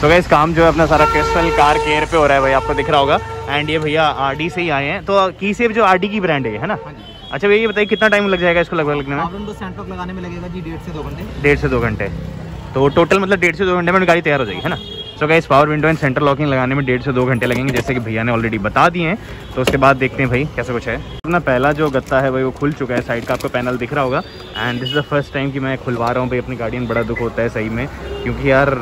तो गाइस काम जो है अपना सारा क्रिस्टल कार केयर पे हो रहा है भाई, आपको दिख रहा होगा। एंड ये भैया आरडी से ही आए हैं, तो की सेफ जो आरडी की ब्रांड है ना। अच्छा भैया ये बताइए कितना टाइम लग जाएगा इसको लगभग लगने में? आपको सैंडलॉक लगाने में लगेगा जी 1.5 से 2 घंटे। 1.5 से 2 घंटे, तो टोटल मतलब 1.5 से 2 घंटे में गाड़ी तैयार हो जाएगी है ना। तो guys power window and centre locking लगाने में 1.5 से 2 घंटे लगेंगे, जैसे कि भैया ने ऑलरेडी बता दिए हैं। तो उसके बाद देखते हैं भाई कैसा कुछ है। अपना पहला जो गत्ता है भाई वो खुल चुका है, साइड का आपको पैनल दिख रहा होगा। And this is the first time कि मैं खुलवा रहा हूँ भाई अपनी गाड़ी में, बड़ा दुख होता है सही में, क्योंकि यार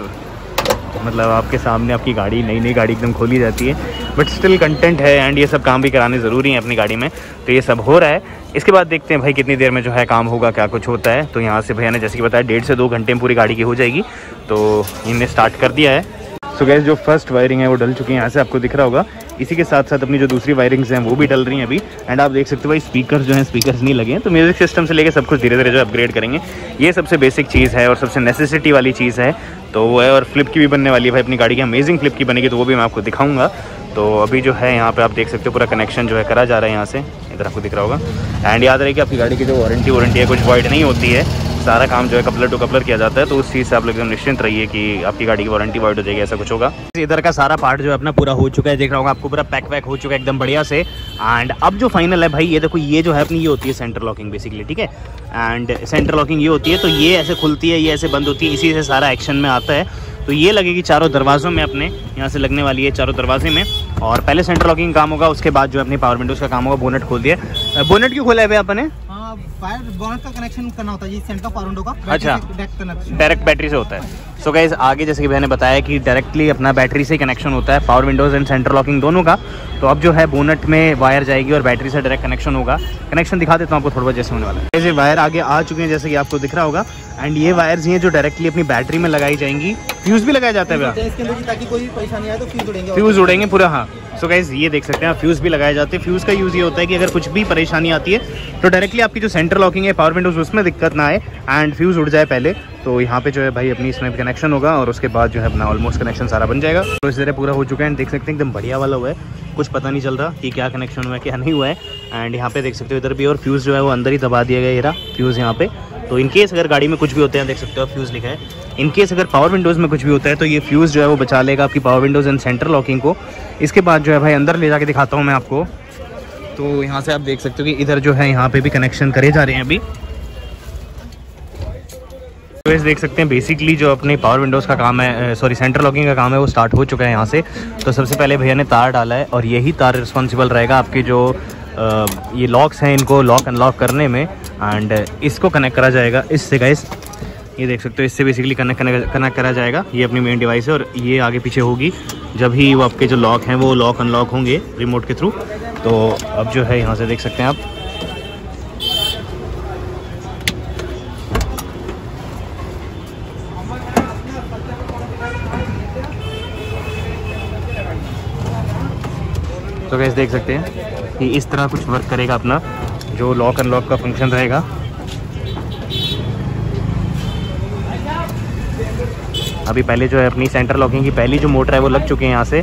मतलब आपके सामने आपकी गाड़ी नई गाड़ी एकदम खोली जाती है। बट स्टिल कंटेंट है एंड ये सब काम भी कराने ज़रूरी हैं अपनी गाड़ी में, तो ये सब हो रहा है। इसके बाद देखते हैं भाई कितनी देर में जो है काम होगा, क्या कुछ होता है। तो यहाँ से भैया ने जैसे कि बताया 1.5 से 2 घंटे में पूरी गाड़ी की हो जाएगी, तो इनने स्टार्ट कर दिया है। सो गाइस जो फर्स्ट वायरिंग है वो डल चुकी है, यहाँ से आपको दिख रहा होगा। इसी के साथ साथ अपनी जो दूसरी वायरिंग्स हैं वो भी डल रही हैं अभी। एंड आप देख सकते हो भाई स्पीकर्स जो हैं स्पीकर्स नहीं लगे हैं, तो म्यूज़िक सिस्टम से लेके सब कुछ धीरे धीरे जो अपग्रेड करेंगे। ये सबसे बेसिक चीज़ है और सबसे नेसेसिटी वाली चीज़ है, तो वो है। और फ्लिप की भी बनने वाली है भाई, अपनी गाड़ी की अमेजिंग फ्लिप की बनेगी, तो वो भी मैं आपको दिखाऊंगा। तो अभी जो है यहाँ पर आप देख सकते हो पूरा कनेक्शन जो है करा जा रहा है यहाँ से, इधर आपको दिख रहा होगा। एंड याद रहे कि आपकी गाड़ी की जो वारंटी है कुछ वॉइड नहीं होती है, सारा काम जो है कपलर टू कपलर किया जाता है। तो उस चीज़ से आप लोग एकदम निश्चिंत रहिए कि आपकी गाड़ी की वारंटी वाइड हो जाएगी, ऐसा कुछ होगा। इधर का सारा पार्ट जो है अपना पूरा हो चुका है, देख रहा हूँ आपको पूरा पैक हो चुका है एकदम बढ़िया से। एंड अब जो फाइनल है भाई ये देखो, ये जो है अपनी ये होती है सेंटर लॉकिंग बेसिकली, ठीक है। एंड सेंटर लॉकिंग ये होती है, तो ये ऐसे खुलती है, ये ऐसे बंद होती है, इसी से सारा एक्शन में आता है। तो ये लगेगी चारों दरवाज़ों में, अपने यहाँ से लगने वाली है चारों दरवाजे में। और पहले सेंटर लॉकिंग काम होगा, उसके बाद जो अपनी पावर विंडोज़ का काम होगा। बोनेट खोल दिया, बोनेट क्यों खोला है भाई आपने? फायर बोनेट का कनेक्शन करना होता है जी, सेंटर पावर विंडो का। अच्छा, डायरेक्ट बैटरी से होता है। सो गाइस आगे जैसे कि मैंने बताया कि डायरेक्टली अपना बैटरी से कनेक्शन होता है power windows and centre locking दोनों का। तो अब जो है बोनेट में वायर जाएगी और बैटरी से डायरेक्ट कनेक्शन होगा। कनेक्शन दिखा देता हूँ आपको थोड़ा बहुत जैसे होने वाला है। ऐसे वायर आगे आ चुके हैं जैसे कि आपको दिख रहा होगा। एंड ये वायर्स हैं जो डायरेक्टली अपनी बैटरी में लगाई जाएंगी। फ्यूज़ भी लगाया जाता है ताकि कोई परेशानी आए तो फ्यूज़ उड़ेंगे पूरा, हाँ। सो गाइस ये देख सकते हैं आप, फ्यूज़ भी लगाए जाते हैं। फ्यूज़ का यूज़ ये होता है कि अगर कुछ भी परेशानी आती है तो डायरेक्टली आपकी जो सेंटर लॉकिंग है पावर विंडोज़ उसमें दिक्कत ना आए एंड फ्यूज़ उड़ जाए पहले। तो यहाँ पे जो है भाई अपनी इसमें कनेक्शन होगा और उसके बाद जो है अपना ऑलमोस्ट कनेक्शन सारा बन जाएगा। तो इस तरह पूरा हो चुका है, देख सकते हैं एकदम बढ़िया वाला हुआ है, कुछ पता नहीं चल रहा कि क्या कनेक्शन हुआ है क्या नहीं हुआ है। एंड यहाँ पे देख सकते हो इधर भी, और फ्यूज़ जो है वो अंदर ही दबा दिया गया, ये रहा फ्यूज़ यहाँ पे। तो इनकेस अगर गाड़ी में कुछ भी होते हैं, देख सकते हो फ्यूज़ लिखा है, इनकेस अगर पावर विंडोज़ में कुछ भी होता है तो ये फ्यूज़ जो है वो बचा लेगा आपकी power windows and centre locking को। इसके बाद जो है भाई अंदर ले जाके दिखाता हूँ मैं आपको। तो यहाँ से आप देख सकते हो कि इधर जो है यहाँ पे भी कनेक्शन करे जा रहे हैं अभी। तो इस देख सकते हैं बेसिकली जो अपने पावर विंडोज़ का काम है, सॉरी सेंटर लॉकिंग का काम है, वो स्टार्ट हो चुका है यहाँ से। तो सबसे पहले भैया ने तार डाला है और यही तार रिस्पॉन्सिबल रहेगा आपके जो ये लॉक्स हैं इनको लॉक अनलॉक करने में। एंड इसको कनेक्ट करा जाएगा इससे गाइस, ये देख सकते हो, इससे बेसिकली कनेक्ट करा जाएगा। ये अपनी मेन डिवाइस है और ये आगे पीछे होगी जब ही वो आपके जो लॉक हैं वो लॉक अनलॉक होंगे रिमोट के थ्रू। तो अब जो है यहाँ से देख सकते हैं आप, तो गाइस देख सकते हैं कि इस तरह कुछ वर्क करेगा अपना जो लॉक अनलॉक का फंक्शन रहेगा। अभी पहले जो है अपनी सेंटर लॉकिंग की पहली जो मोटर है वो लग चुके हैं यहाँ से।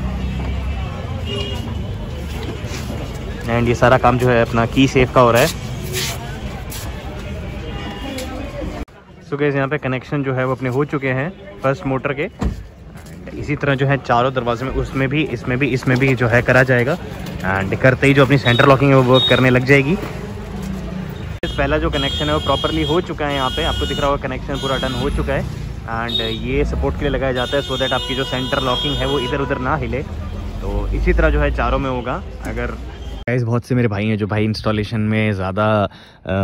एंड ये सारा काम जो है अपना की सेफ का हो रहा है। सो गाइस यहाँ पे कनेक्शन जो है वो अपने हो चुके हैं फर्स्ट मोटर के। इसी तरह जो है चारों दरवाजे में, उसमें भी, इसमें भी, इसमें भी जो है करा जाएगा। एंड करते ही जो अपनी सेंटर लॉकिंग है वो वर्क करने लग जाएगी। पहला जो कनेक्शन है वो प्रॉपरली हो चुका है, यहाँ पे आपको दिख रहा होगा कनेक्शन पूरा डन हो चुका है। एंड ये सपोर्ट के लिए लगाया जाता है सो दैट आपकी जो सेंटर लॉकिंग है वो इधर उधर ना हिले। तो इसी तरह जो है चारों में होगा। अगर गाइस बहुत से मेरे भाई हैं जो भाई इंस्टॉलेशन में ज़्यादा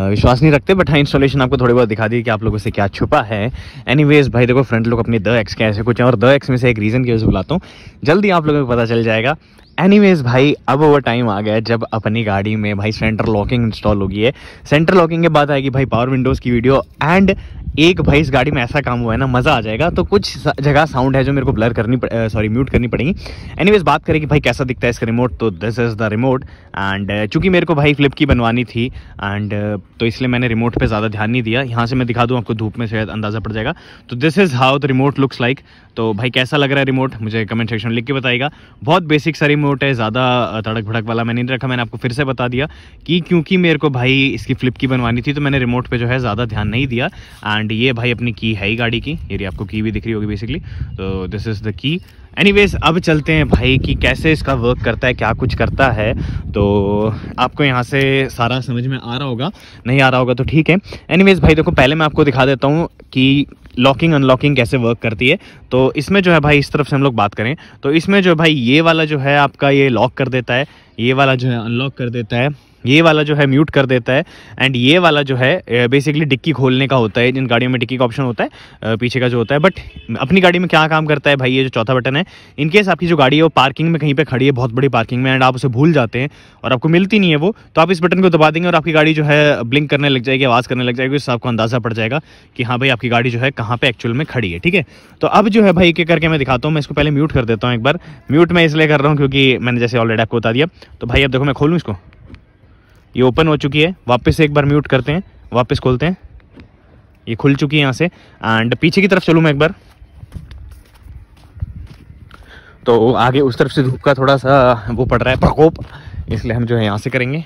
विश्वास नहीं रखते, बट हाँ इंस्टॉलेशन आपको थोड़ी बहुत दिखा दी कि आप लोगों से क्या छुपा है। एनीवेज भाई देखो फ्रंट लुक अपने द एक्स के ऐसे कुछ है, और द एक्स में से एक रीज़न की वजह से बुलाता हूँ, जल्दी आप लोगों को पता चल जाएगा। एनीवेज भाई अब वो टाइम आ गया है जब अपनी गाड़ी में भाई सेंटर लॉकिंग इंस्टॉल होगी है। सेंटर लॉकिंग के बाद आएगी भाई पावर विंडोज़ की वीडियो। एंड एक भाई इस गाड़ी में ऐसा काम हुआ है ना, मज़ा आ जाएगा। तो कुछ जगह साउंड है जो मेरे को ब्लर करनी म्यूट करनी पड़ेगी। एनीवेज बात करें कि भाई कैसा दिखता है इसका रिमोट, तो this is the remote. And चूंकि मेरे को भाई फ्लिप की बनवानी थी एंड तो इसलिए मैंने रिमोट पे ज़्यादा ध्यान नहीं दिया। यहाँ से मैं दिखा दूँ आपको, धूप में शायद अंदाज़ा पड़ जाएगा। तो this is how the remote looks like. तो भाई कैसा लग रहा है रिमोट मुझे कमेंट सेक्शन में लिख के बताइएगा। बहुत बेसिक सा रिमोट नोट है, ज़्यादा तड़क भड़क वाला मैंने नहीं रखा। मैंने आपको फिर से बता दिया कि क्योंकि मेरे को भाई इसकी फ्लिप की बनवानी थी तो मैंने रिमोट पे जो है ज़्यादा ध्यान नहीं दिया। एंड ये भाई अपनी की है ही गाड़ी की, ये आपको की भी दिख रही होगी बेसिकली, तो this is the key. Anyways अब चलते हैं भाई कि कैसे इसका वर्क करता है, क्या कुछ करता है। तो आपको यहाँ से सारा समझ में आ रहा होगा, नहीं आ रहा होगा तो ठीक है। एनीवेज भाई देखो, पहले मैं आपको दिखा देता हूँ कि लॉकिंग अनलॉकिंग कैसे वर्क करती है। तो इसमें जो है भाई, इस तरफ से हम लोग बात करें तो इसमें जो भाई ये वाला जो है आपका ये लॉक कर देता है, ये वाला जो है अनलॉक कर देता है, ये वाला जो है म्यूट कर देता है, एंड ये वाला जो है बेसिकली डिक्की खोलने का होता है, जिन गाड़ियों में डिक्की का ऑप्शन होता है पीछे का जो होता है। बट अपनी गाड़ी में क्या काम करता है भाई ये जो चौथा बटन है, इनकेस आपकी जो गाड़ी है वो पार्किंग में कहीं पे खड़ी है, बहुत बड़ी पार्किंग में, एंड आप उसे भूल जाते हैं और आपको मिलती नहीं है वो, तो आप इस बटन को दबा देंगे और आपकी गाड़ी जो है ब्लिंक करने लग जाएगी, आवाज़ करने लग जाएगी। उससे आपको अंदाज़ा पड़ जाएगा कि हाँ भाई आपकी गाड़ी जो है कहाँ पर एक्चुअल में खड़ी है। ठीक है, तो अब जो है भाई एक करके मैं दिखाता हूँ। मैं इसको पहले म्यूट कर देता हूँ एक बार। म्यूट मैं इसलिए कर रहा हूँ क्योंकि मैंने जैसे ऑलरेडी आपको बता दिया। तो भाई अब देखो मैं खोलूँ इसको, ये ओपन हो चुकी है। वापस एक बार म्यूट करते हैं, वापस खोलते हैं, ये खुल चुकी है यहाँ से। एंड पीछे की तरफ चलूँ मैं एक बार तो आगे उस तरफ से धूप का थोड़ा सा वो पड़ रहा है प्रकोप, इसलिए हम जो है यहाँ से करेंगे।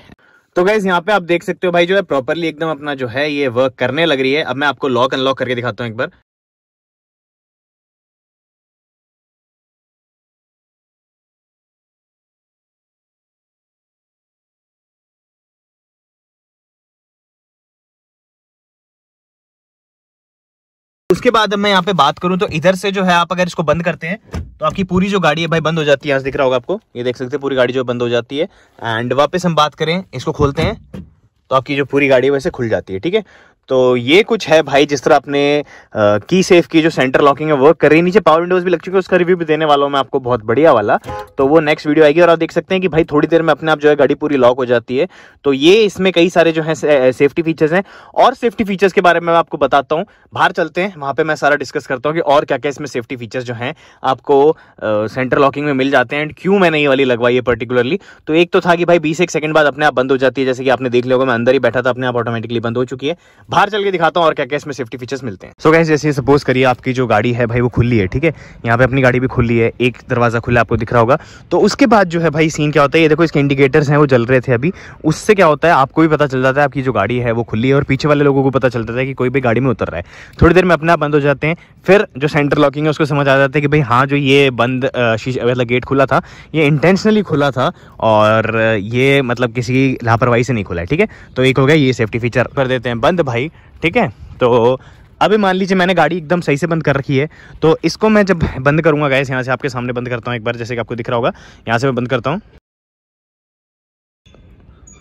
तो गाइज यहाँ पे आप देख सकते हो भाई जो है प्रॉपरली एकदम अपना जो है ये वर्क करने लग रही है। अब मैं आपको लॉक अनलॉक करके दिखाता हूँ एक बार। उसके बाद अब मैं यहाँ पे बात करूँ तो इधर से जो है आप अगर इसको बंद करते हैं तो आपकी पूरी जो गाड़ी है भाई बंद हो जाती है। यहाँ से दिख रहा होगा आपको, ये देख सकते हैं पूरी गाड़ी जो बंद हो जाती है। एंड वापस हम बात करें, इसको खोलते हैं तो आपकी जो पूरी गाड़ी है वैसे खुल जाती है। ठीक है, तो ये कुछ है भाई जिस तरह अपने की सेफ की जो सेंटर लॉकिंग है वर्क कर रही है। नीचे पावर विंडोज भी लग चुकी है, उसका रिव्यू भी देने वाला हूँ मैं आपको, बहुत बढ़िया वाला, तो वो नेक्स्ट वीडियो आएगी। और आप देख सकते हैं कि भाई थोड़ी देर में अपने आप जो है गाड़ी पूरी लॉक हो जाती है। तो ये इसमें कई सारे जो है सेफ्टी फीचर्स हैं, और सेफ्टी फीचर्स के बारे में मैं आपको बताता हूँ। बाहर चलते हैं, वहाँ पर मैं सारा डिस्कस करता हूँ कि और क्या क्या इसमें सेफ्टी फीचर्स जो हैं आपको सेंटर लॉकिंग में मिल जाते हैं, एंड क्यों मैंने ये वाली लगवाई है पर्टिकुलरली। तो एक तो था कि भाई 20 सेकंड बाद अपने आप बंद हो जाती है, जैसे कि आपने देख लिया होगा, मैं अंदर ही बैठा था, अपने आप ऑटोमेटिकली बंद हो चुकी है। बाहर चल के दिखाता हूँ और क्या क्या इसमें सेफ्टी फीचर्स मिलते हैं। सो गाइस जैसे सपोज करिए आपकी जो गाड़ी है भाई वो खुली है। ठीक है, यहाँ पे अपनी गाड़ी भी खुली है, एक दरवाजा खुला आपको दिख रहा होगा। तो उसके बाद जो है भाई सीन क्या होता है, ये देखो इसके इंडिकेटर्स हैं वो जल रहे थे अभी, उससे क्या होता है आपको भी पता चल जाता है आपकी जो गाड़ी है वो खुली है, और पीछे वाले लोगों को पता चल जाता है कि कोई भी गाड़ी में उतर रहा है। थोड़ी देर में अपने आप बंद हो जाते हैं। फिर जो सेंटर लॉकिंग है उसको समझ आ जाता है कि भाई हाँ जो ये बंद शीशे वाला गेट खुला था ये इंटेंशनली खुला था, और ये मतलब किसी की लापरवाही से नहीं खुला है। ठीक है, तो एक हो गया ये सेफ्टी फीचर, कर देते हैं बंद भाई। ठीक है, तो अभी मान लीजिए मैंने गाड़ी एकदम सही से बंद कर रखी है, तो इसको मैं जब बंद करूंगा गाइस, यहाँ से आपके सामने बंद करता हूँ एक बार, जैसे कि आपको दिख रहा होगा, यहाँ से मैं बंद करता हूँ।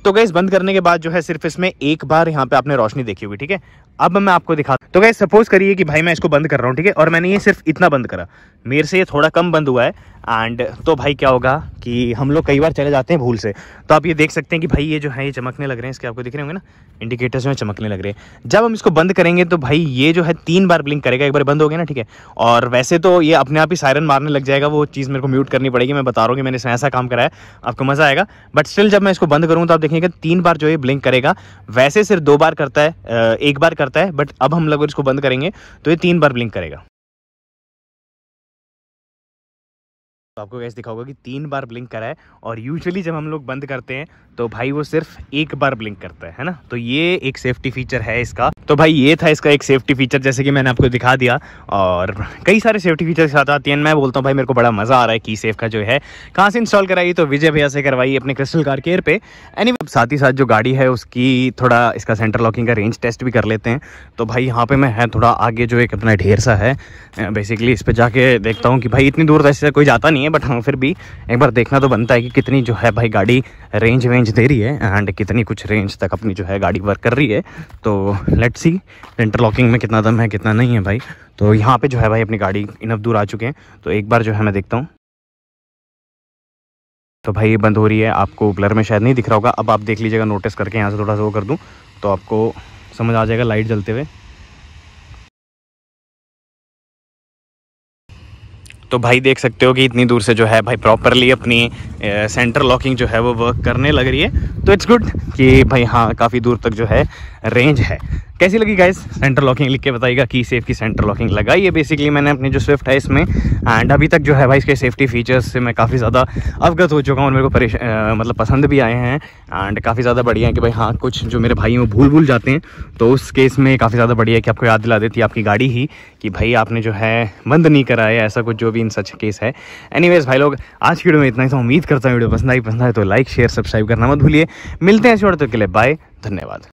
तो गाइस बंद करने के बाद जो है सिर्फ इसमें एक बार यहाँ पे आपने रोशनी देखी होगी। ठीक है, अब मैं आपको दिखाता हूँ। तो गाइस सपोज करिए कि भाई मैं इसको बंद कर रहा हूँ। ठीक है, और मैंने ये सिर्फ इतना बंद करा, मेरे से ये थोड़ा कम बंद हुआ है। एंड तो भाई क्या होगा कि हम लोग कई बार चले जाते हैं भूल से, तो आप ये देख सकते हैं कि भाई ये जो है ये चमकने लग रहे हैं, इसके आपको दिख रहे होंगे ना इंडिकेटर्स जो है चमकने लग रहे हैं। जब हम इसको बंद करेंगे तो भाई ये जो है 3 बार ब्लिंक करेगा, एक बार बंद हो गया ना। ठीक है, और वैसे तो ये अपने आप ही सायरन मारने लग जाएगा, वो चीज़ मेरे को म्यूट करनी पड़ेगी, मैं बता रहा हूँ कि मैंने इसमें ऐसा काम कराया, आपको मज़ा आएगा। बट स्टिल जब मैं इसको बंद करूँ तो आप 3 बार जो ये ब्लिंक करेगा, वैसे सिर्फ 2 बार करता है, 1 बार करता है, बट अब हम लोग इसको बंद करेंगे तो ये 3 बार ब्लिंक करेगा। तो आपको कैसे दिखा होगा कि 3 बार ब्लिंक करा है, और यूजुअली जब हम लोग बंद करते हैं तो भाई वो सिर्फ 1 बार ब्लिंक करता है ना। तो ये एक सेफ्टी फीचर है इसका। तो भाई ये था इसका एक सेफ्टी फीचर, जैसे कि मैंने आपको दिखा दिया, और कई सारे सेफ्टी फीचर के साथ आती हैं। मैं बोलता हूँ भाई मेरे को बड़ा मज़ा आ रहा है की सेफ का जो है। कहाँ से इंस्टॉल कराई, तो विजय भैया से करवाई अपने क्रिस्टल कार केयर पे। एनीवे साथ ही साथ जो गाड़ी है उसकी थोड़ा इसका सेंटर लॉकिंग का रेंज टेस्ट भी कर लेते हैं। तो भाई यहाँ पर मैं है थोड़ा आगे जो एक अपना ढेर सा है बेसिकली, इस पर जाके देखता हूँ कि भाई इतनी दूर ऐसे कोई जाता नहीं, बट हाँ फिर भी एक बार देखना तो बनता है कि कितनी जो है भाई गाड़ी रेंज वेंज दे रही है, एंड कितनी कुछ रेंज तक अपनी जो है गाड़ी वर्क कर रही है। तो लेट्स सी इंटरलॉकिंग में कितना दम है कितना नहीं है भाई। तो यहाँ पे जो है भाई अपनी गाड़ी इनफ दूर आ चुके हैं, तो एक बार जो है मैं देखता हूँ। तो भाई ये बंद हो रही है, आपको ब्लर में शायद नहीं दिख रहा होगा, अब आप देख लीजिएगा नोटिस करके, यहाँ से थोड़ा सा वो कर दूँ तो आपको समझ आ जाएगा लाइट जलते हुए। तो भाई देख सकते हो कि इतनी दूर से जो है भाई प्रॉपरली अपनी सेंटर लॉकिंग जो है वो वर्क करने लग रही है। तो इट्स गुड कि भाई हाँ काफ़ी दूर तक जो है रेंज है। कैसी लगी गाइस सेंटर लॉकिंग, लिख के बताइएगा कि सेफ की सेंटर लॉकिंग लगाई है बेसिकली मैंने अपनी जो स्विफ्ट है इसमें। एंड अभी तक जो है भाई इसके सेफ्टी फीचर्स से मैं काफ़ी ज़्यादा अवगत हो चुका हूँ और मेरे को मतलब पसंद भी आए हैं एंड काफ़ी ज़्यादा बढ़िया है कि भाई हाँ कुछ जो मेरे भाई वो भूल जाते हैं तो उस केस में काफ़ी ज़्यादा बढ़िया है कि आपको याद दिला देती है आपकी गाड़ी ही कि भाई आपने जो है बंद नहीं कराया, ऐसा कुछ जो भी इन सच केस है। एनीवेज भाई लोग आज की वीडियो में इतना ही था, उम्मीद करता हूँ वीडियो पसंद आई, पसंद आए तो लाइक शेयर सब्सक्राइब करना मत भूलिए। मिलते हैं इस वीडियो के लिए, बाय, धन्यवाद।